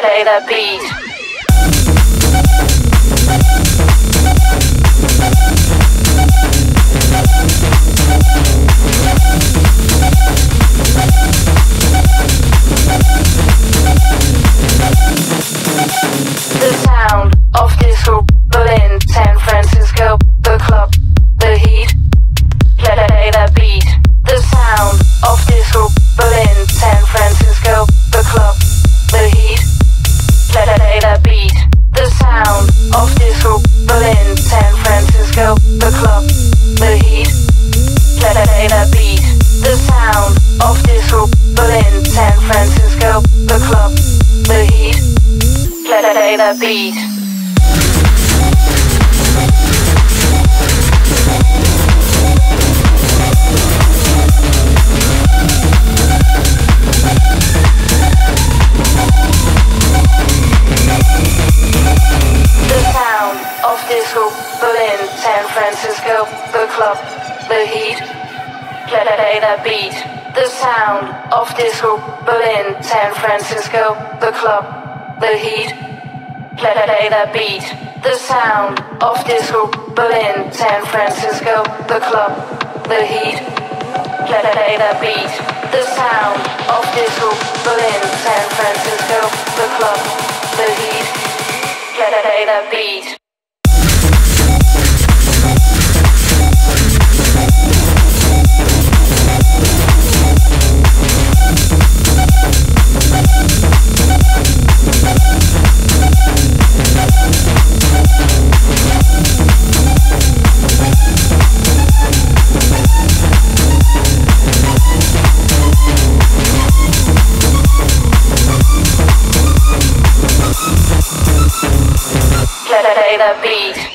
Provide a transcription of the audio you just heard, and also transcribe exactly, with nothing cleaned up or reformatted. play the beat. The beat. The beat, the sound of disco, Berlin, San Francisco, the club, the heat. Play the beat, the sound of disco, Berlin, San Francisco, the club, the heat. Play the beat. The beat.